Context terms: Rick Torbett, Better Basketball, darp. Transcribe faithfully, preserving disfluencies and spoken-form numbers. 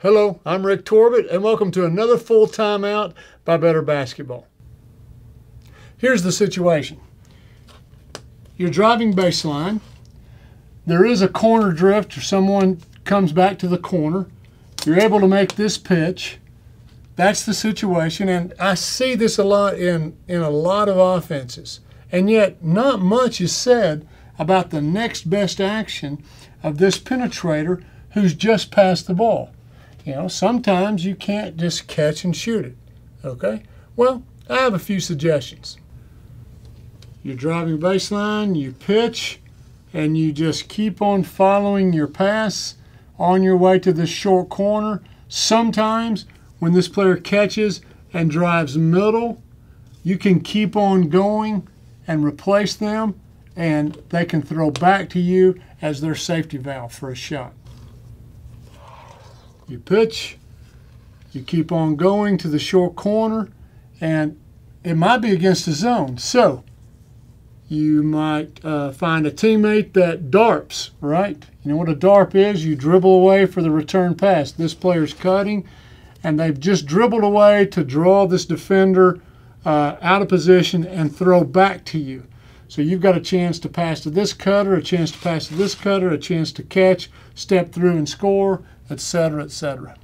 Hello, I'm Rick Torbett, and welcome to another full timeout by Better Basketball. Here's the situation. You're driving baseline. There is a corner drift, or someone comes back to the corner. You're able to make this pitch. That's the situation, and I see this a lot in, in a lot of offenses. And yet, not much is said about the next best action of this penetrator who's just passed the ball. You know, sometimes you can't just catch and shoot it, okay? Well, I have a few suggestions. You're driving baseline, you pitch, and you just keep on following your pass on your way to the short corner. Sometimes when this player catches and drives middle, you can keep on going and replace them, and they can throw back to you as their safety valve for a shot. You pitch, you keep on going to the short corner, and it might be against the zone. So you might uh, find a teammate that darps, right? You know what a darp is? You dribble away for the return pass. This player's cutting, and they've just dribbled away to draw this defender uh, out of position and throw back to you. So you've got a chance to pass to this cutter, a chance to pass to this cutter, a chance to catch, step through and score, et cetera, et cetera.